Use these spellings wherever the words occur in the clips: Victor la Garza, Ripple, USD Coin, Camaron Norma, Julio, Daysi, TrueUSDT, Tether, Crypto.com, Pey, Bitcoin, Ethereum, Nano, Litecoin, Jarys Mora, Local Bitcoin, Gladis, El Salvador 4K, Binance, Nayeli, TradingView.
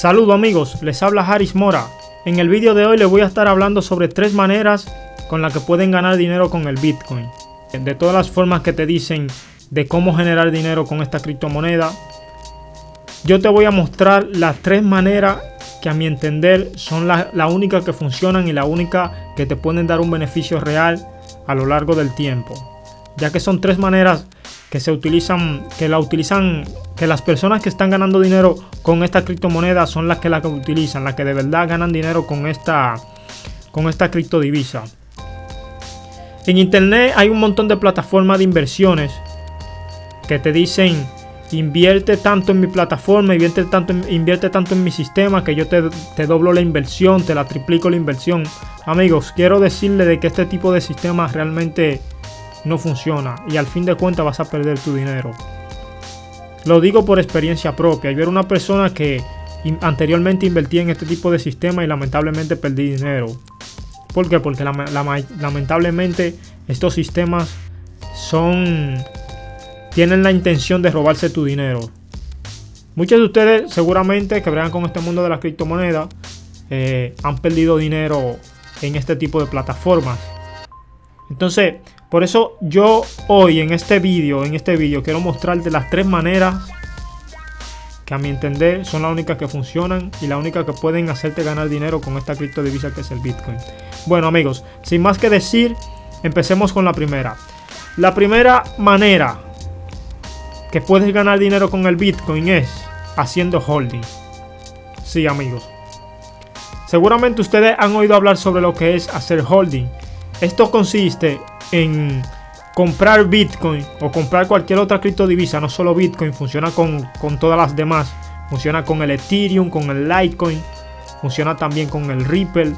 Saludos amigos, les habla Jarys Mora. En el vídeo de hoy les voy a estar hablando sobre tres maneras con las que pueden ganar dinero con el Bitcoin. De todas las formas que te dicen de cómo generar dinero con esta criptomoneda, yo te voy a mostrar las tres maneras que a mi entender son la única que funcionan y la única que te pueden dar un beneficio real a lo largo del tiempo. Ya que son tres maneras que se utilizan, que las personas que están ganando dinero con esta criptomoneda son las que utilizan, las que de verdad ganan dinero con esta criptodivisa. En internet hay un montón de plataformas de inversiones que te dicen: invierte tanto en mi plataforma, invierte tanto en mi sistema, que yo te doblo la inversión, te la triplico la inversión. Amigos, quiero decirle de que este tipo de sistemas realmente no funciona y al fin de cuentas vas a perder tu dinero. Lo digo por experiencia propia. Yo era una persona que anteriormente invertía en este tipo de sistema y lamentablemente perdí dinero. ¿Por qué? Porque lamentablemente estos sistemas tienen la intención de robarse tu dinero. Muchos de ustedes seguramente que bregan con este mundo de las criptomonedas han perdido dinero en este tipo de plataformas. Entonces, por eso yo hoy en este vídeo quiero mostrarte las tres maneras que a mi entender son las únicas que funcionan y la única que pueden hacerte ganar dinero con esta criptodivisa que es el Bitcoin. Bueno amigos, sin más que decir, empecemos con la primera. La primera manera que puedes ganar dinero con el Bitcoin es haciendo holding. Sí amigos, seguramente ustedes han oído hablar sobre lo que es hacer holding. Esto consiste en comprar Bitcoin o comprar cualquier otra criptodivisa, no solo Bitcoin, funciona con todas las demás. Funciona con el Ethereum, con el Litecoin, funciona también con el Ripple,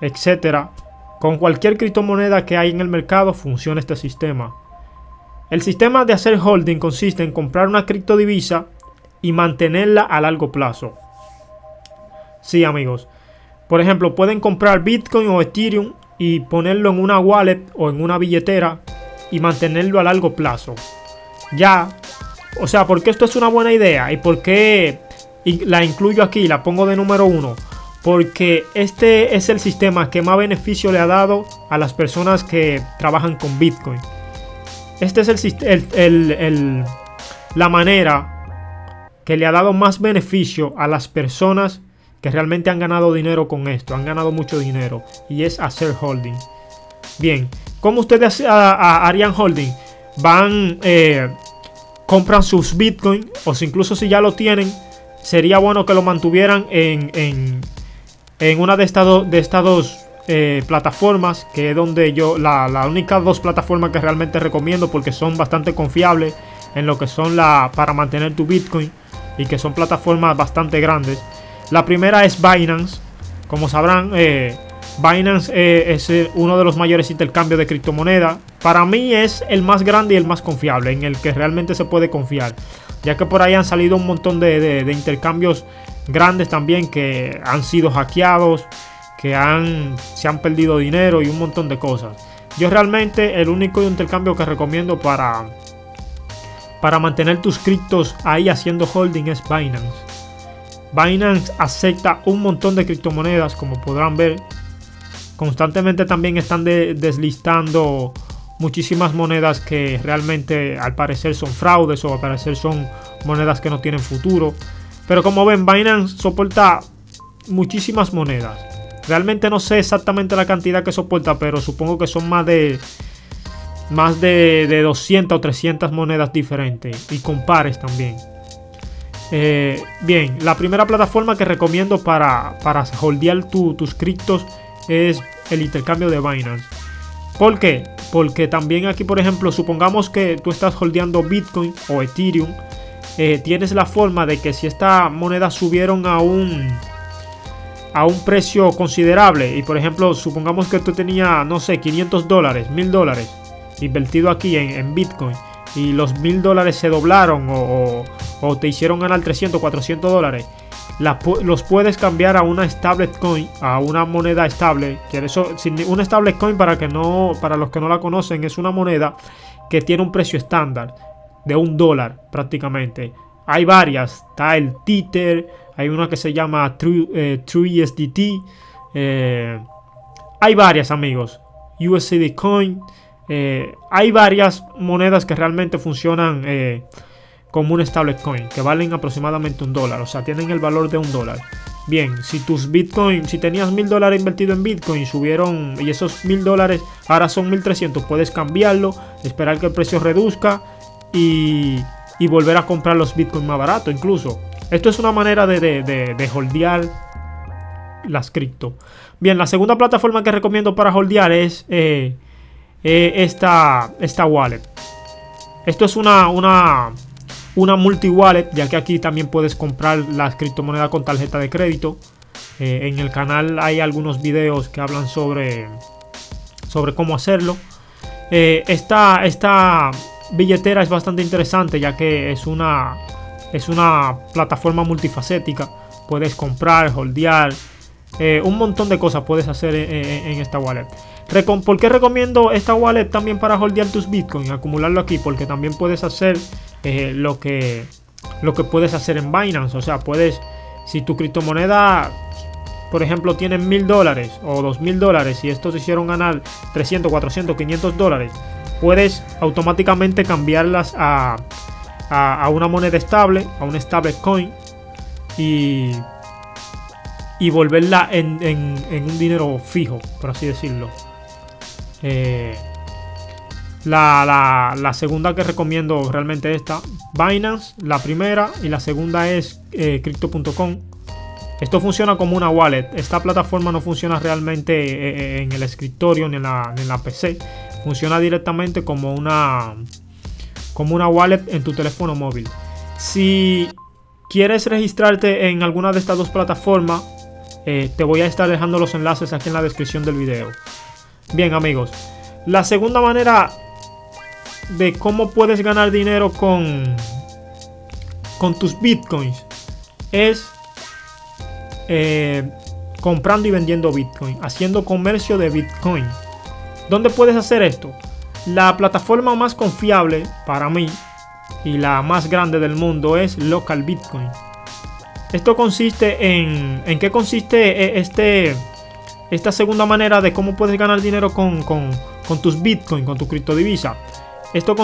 etcétera. Con cualquier criptomoneda que hay en el mercado funciona este sistema. El sistema de hacer holding consiste en comprar una criptodivisa y mantenerla a largo plazo. Sí, amigos. Por ejemplo, pueden comprar Bitcoin o Ethereum y ponerlo en una wallet o en una billetera y mantenerlo a largo plazo. Ya, o sea, porque esto es una buena idea y porque la incluyo aquí, la pongo de número uno, porque este es el sistema que más beneficio le ha dado a las personas que trabajan con Bitcoin. Este es la manera que le ha dado más beneficio a las personas que realmente han ganado dinero con esto, han ganado mucho dinero, y es hacer holding. Bien, ¿cómo ustedes harían holding? Van, compran sus Bitcoin, o si incluso si ya lo tienen, sería bueno que lo mantuvieran en una de estas dos plataformas, que es donde yo, la única dos plataformas que realmente recomiendo, porque son bastante confiables en lo que son para mantener tu Bitcoin, y que son plataformas bastante grandes. La primera es Binance. Como sabrán, Binance es uno de los mayores intercambios de criptomonedas. Para mí es el más grande y el más confiable, en el que realmente se puede confiar, ya que por ahí han salido un montón de intercambios grandes también que han sido hackeados, que se han perdido dinero y un montón de cosas. Yo realmente el único intercambio que recomiendo para mantener tus criptos ahí haciendo holding es Binance. Binance acepta un montón de criptomonedas, como podrán ver. Constantemente también están deslistando muchísimas monedas que realmente al parecer son fraudes o al parecer son monedas que no tienen futuro. Pero como ven, Binance soporta muchísimas monedas. Realmente no sé exactamente la cantidad que soporta, pero supongo que son más de 200 o 300 monedas diferentes y con pares también. Bien, la primera plataforma que recomiendo para holdear tus criptos es el intercambio de Binance. ¿Por qué? Porque también aquí, por ejemplo, supongamos que tú estás holdeando Bitcoin o Ethereum, tienes la forma de que si estas monedas subieron a un precio considerable, y por ejemplo supongamos que tú tenías, no sé, $500, $1000 invertido aquí en Bitcoin, y los $1000 se doblaron o te hicieron ganar $300, $400, los puedes cambiar a una stablecoin, a una moneda estable. Que eso, una stablecoin, para los que no la conocen, es una moneda que tiene un precio estándar de $1 prácticamente. Hay varias, está el Tether, hay una que se llama TrueUSDT, hay varias, amigos, USD Coin, hay varias monedas que realmente funcionan como un stablecoin, que valen aproximadamente $1, o sea, tienen el valor de $1. Bien, si tus Bitcoin, si tenías $1000 invertido en Bitcoin, subieron y esos $1000 ahora son 1300, puedes cambiarlo, esperar que el precio reduzca y volver a comprar los Bitcoin más barato incluso. Esto es una manera de holdear las cripto. Bien, la segunda plataforma que recomiendo para holdear es esta wallet. Esto es una multi wallet, ya que aquí también puedes comprar las criptomonedas con tarjeta de crédito. En el canal hay algunos videos que hablan sobre cómo hacerlo. Esta billetera es bastante interesante, ya que es una plataforma multifacética. Puedes comprar, holdear, un montón de cosas puedes hacer en esta wallet. ¿Por qué recomiendo esta wallet también para holdear tus Bitcoin, acumularlo aquí? Porque también puedes hacer lo que puedes hacer en Binance. O sea, puedes, si tu criptomoneda, por ejemplo, tiene $1000 o $2000 y estos hicieron ganar 300, 400, $500, puedes automáticamente cambiarlas a una moneda estable, a un stablecoin, y volverla en un dinero fijo, por así decirlo. La segunda que recomiendo realmente es esta, Binance, la primera, y la segunda es Crypto.com. Esto funciona como una wallet. Esta plataforma no funciona realmente en el escritorio ni en la PC. Funciona directamente como una wallet en tu teléfono móvil. Si quieres registrarte en alguna de estas dos plataformas, te voy a estar dejando los enlaces aquí en la descripción del video. Bien, amigos, la segunda manera de cómo puedes ganar dinero con tus Bitcoins es comprando y vendiendo Bitcoin, haciendo comercio de Bitcoin. ¿Dónde puedes hacer esto? La plataforma más confiable para mí y la más grande del mundo es Local Bitcoin. Esto consiste en qué consiste esta segunda manera de cómo puedes ganar dinero con tus Bitcoin, con tu criptodivisa. Esto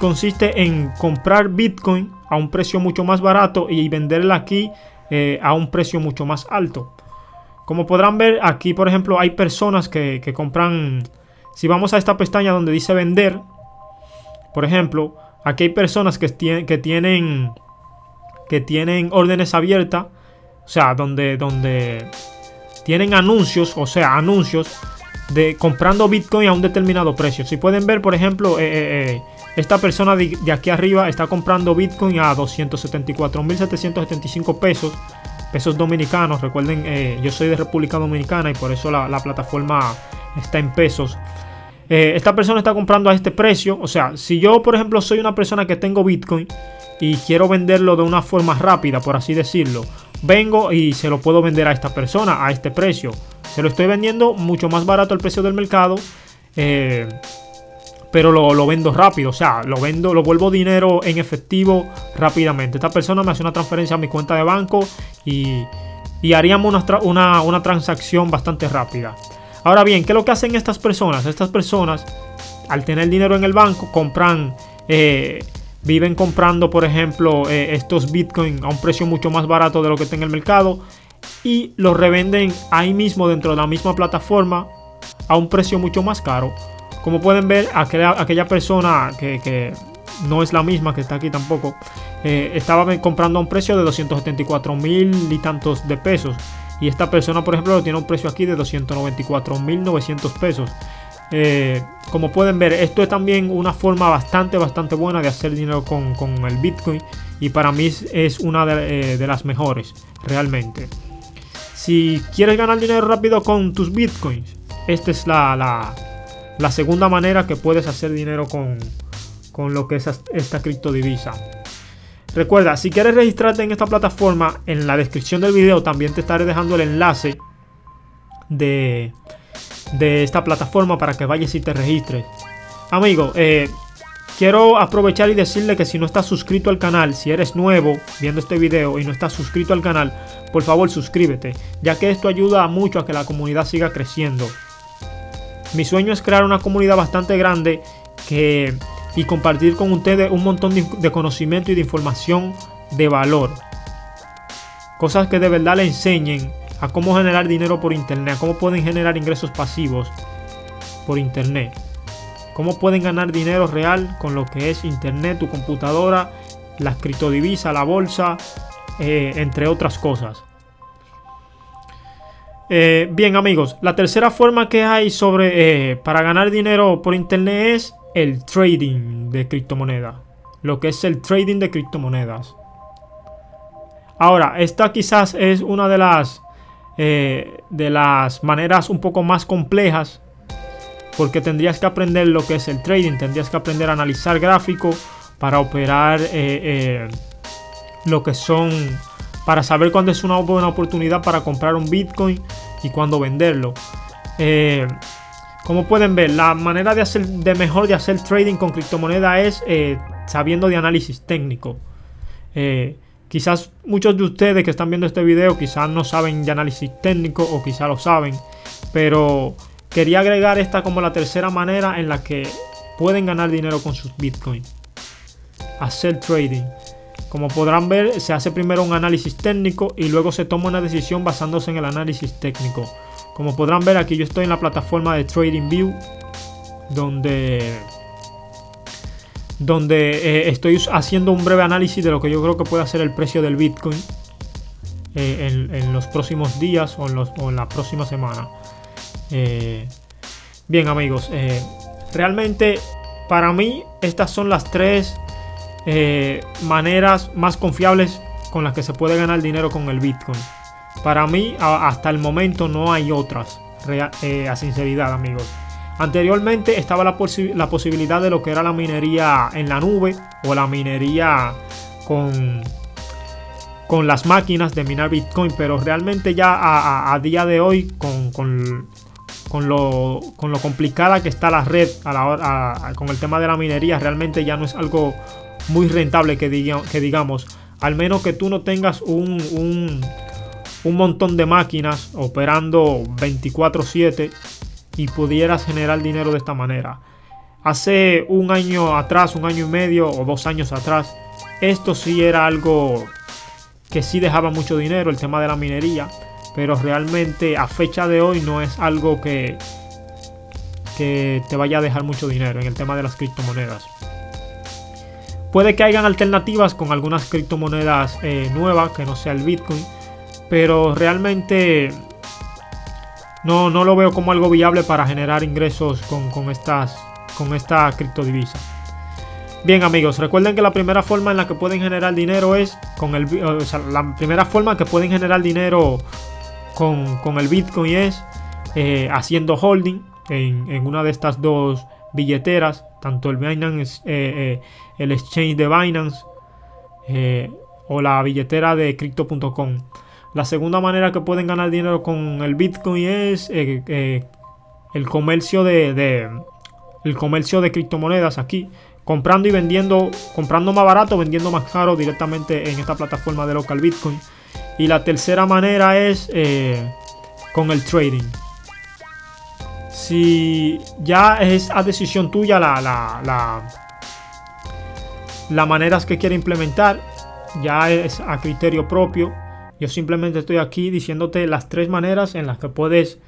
consiste en comprar Bitcoin a un precio mucho más barato y venderla aquí a un precio mucho más alto. Como podrán ver aquí, por ejemplo, hay personas que compran. Si vamos a esta pestaña donde dice vender, por ejemplo, aquí hay personas que tienen órdenes abiertas, o sea, donde tienen anuncios, o sea, anuncios de comprando Bitcoin a un determinado precio. Si pueden ver, por ejemplo, esta persona de aquí arriba está comprando Bitcoin a 274.775 pesos dominicanos. Recuerden, yo soy de República Dominicana y por eso la plataforma está en pesos. Esta persona está comprando a este precio. O sea, si yo, por ejemplo, soy una persona que tengo Bitcoin y quiero venderlo de una forma rápida, por así decirlo, vengo y se lo puedo vender a esta persona a este precio. Se lo estoy vendiendo mucho más barato al precio del mercado, pero lo vendo rápido. O sea, lo vuelvo dinero en efectivo rápidamente. Esta persona me hace una transferencia a mi cuenta de banco y haríamos una transacción bastante rápida. Ahora bien, ¿qué es lo que hacen estas personas? Estas personas, al tener dinero en el banco, compran, viven comprando, por ejemplo, estos Bitcoin a un precio mucho más barato de lo que está en el mercado y los revenden ahí mismo dentro de la misma plataforma a un precio mucho más caro. Como pueden ver, aquella persona que no es la misma que está aquí tampoco, estaba comprando a un precio de 274.000 y tantos pesos. Y esta persona, por ejemplo, lo tiene un precio aquí de 294.900 pesos. Como pueden ver, esto es también una forma bastante buena de hacer dinero con el Bitcoin. Y para mí es una de las mejores, realmente. Si quieres ganar dinero rápido con tus Bitcoins, esta es la segunda manera que puedes hacer dinero con lo que es esta criptodivisa. Recuerda, si quieres registrarte en esta plataforma, en la descripción del video también te estaré dejando el enlace de esta plataforma para que vayas y te registres. Amigo, Quiero aprovechar y decirle que si no estás suscrito al canal, si eres nuevo viendo este video y no estás suscrito al canal, por favor suscríbete, ya que esto ayuda mucho a que la comunidad siga creciendo. Mi sueño es crear una comunidad bastante grande y compartir con ustedes un montón de conocimiento y de información de valor. Cosas que de verdad le enseñen a cómo generar dinero por internet, a cómo pueden generar ingresos pasivos por internet. Cómo pueden ganar dinero real con lo que es internet, tu computadora, las criptodivisas, la bolsa, entre otras cosas. Bien amigos, la tercera forma que hay para ganar dinero por internet es el trading de criptomonedas. Lo que es el trading de criptomonedas. Ahora, esta quizás es una de las maneras un poco más complejas, porque tendrías que aprender lo que es el trading, tendrías que aprender a analizar gráficos para operar lo que son, para saber cuándo es una buena oportunidad para comprar un Bitcoin y cuándo venderlo. Como pueden ver, la manera de hacer trading con criptomonedas es sabiendo de análisis técnico. Quizás muchos de ustedes que están viendo este video quizás no saben de análisis técnico o quizás lo saben, pero quería agregar esta como la tercera manera en la que pueden ganar dinero con sus bitcoins. Hacer trading. Como podrán ver, se hace primero un análisis técnico y luego se toma una decisión basándose en el análisis técnico. Como podrán ver, aquí yo estoy en la plataforma de TradingView, donde estoy haciendo un breve análisis de lo que yo creo que puede ser el precio del Bitcoin en los próximos días o en la próxima semana. Bien amigos, realmente para mí estas son las tres maneras más confiables con las que se puede ganar dinero con el Bitcoin. Para mí hasta el momento no hay otras, a sinceridad amigos. Anteriormente estaba la posibilidad de lo que era la minería en la nube o la minería con las máquinas de minar Bitcoin, pero realmente ya a día de hoy con lo complicada que está la red con el tema de la minería, realmente ya no es algo muy rentable que digamos, al menos que tú no tengas un montón de máquinas operando 24/7. Y pudieras generar dinero de esta manera. Hace un año atrás, un año y medio o 2 años atrás, esto sí era algo que sí dejaba mucho dinero, el tema de la minería. Pero realmente a fecha de hoy no es algo que te vaya a dejar mucho dinero en el tema de las criptomonedas. Puede que hayan alternativas con algunas criptomonedas nuevas que no sea el Bitcoin, pero realmente no lo veo como algo viable para generar ingresos con esta criptodivisa. Bien amigos, recuerden que la primera forma en la que pueden generar dinero es con el Bitcoin es haciendo holding en una de estas dos billeteras, tanto el Binance, el exchange de Binance o la billetera de Crypto.com. La segunda manera que pueden ganar dinero con el Bitcoin es el comercio de criptomonedas aquí. Comprando y vendiendo, comprando más barato, vendiendo más caro directamente en esta plataforma de Local Bitcoin. Y la tercera manera es con el trading. Si ya es a decisión tuya la manera que quiere implementar, ya es a criterio propio. Yo simplemente estoy aquí diciéndote las tres maneras en las que puedes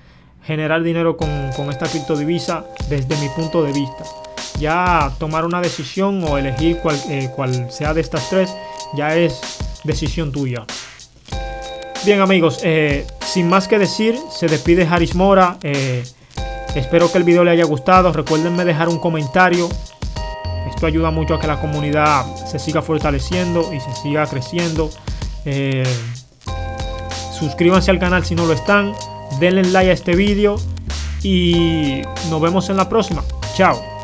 generar dinero con esta criptodivisa desde mi punto de vista. Ya tomar una decisión o elegir cuál sea de estas tres ya es decisión tuya. Bien amigos, sin más que decir, se despide Jarys Mora. Espero que el video le haya gustado. Recuérdenme dejar un comentario. Esto ayuda mucho a que la comunidad se siga fortaleciendo y se siga creciendo. Suscríbanse al canal si no lo están, denle like a este vídeo y nos vemos en la próxima. Chao.